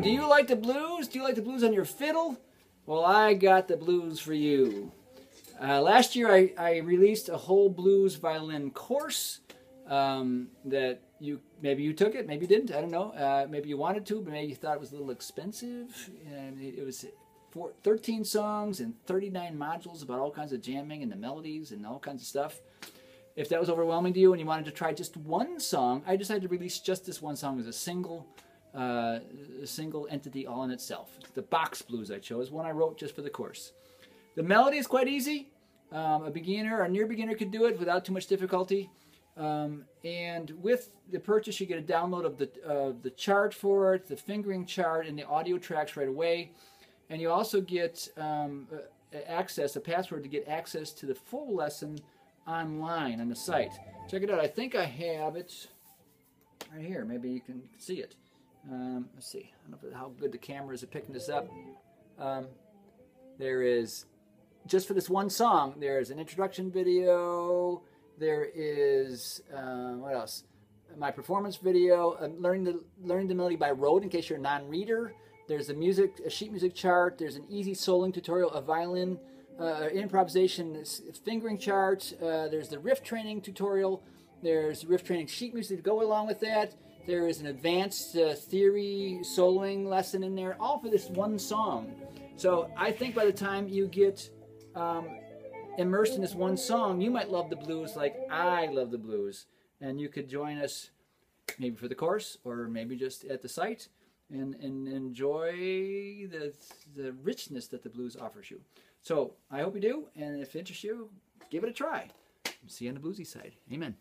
Do you like the blues? Do you like the blues on your fiddle? Well, I got the blues for you. Last year I released a whole blues violin course that maybe you took it, maybe you didn't, I don't know. Maybe you wanted to, but maybe you thought it was a little expensive. And it was 13 songs and 39 modules about all kinds of jamming and the melodies and all kinds of stuff. If that was overwhelming to you and you wanted to try just one song, I decided to release just this one song as a single. A single entity all in itself. It's the Box Blues I chose, one I wrote just for the course. The melody is quite easy. A beginner or near beginner could do it without too much difficulty. And with the purchase, you get a download of the chart for it, the fingering chart, and the audio tracks right away. And you also get access, a password to get access to the full lesson online on the site. Check it out. I think I have it right here. Maybe you can see it. Let's see. I don't know how good the camera is at picking this up. There is, just for this one song, there is an introduction video. There is what else? My performance video. Learning the melody by rote in case you're a non-reader. There's a sheet music chart. There's an easy soloing tutorial, a violin improvisation fingering chart. There's the riff training tutorial. There's riff training sheet music to go along with that. There is an advanced theory soloing lesson in there, all for this one song. So I think by the time you get immersed in this one song, you might love the blues like I love the blues. And you could join us maybe for the course or maybe just at the site and enjoy the richness that the blues offers you. So I hope you do, and if it interests you, give it a try. See you on the bluesy side. Amen.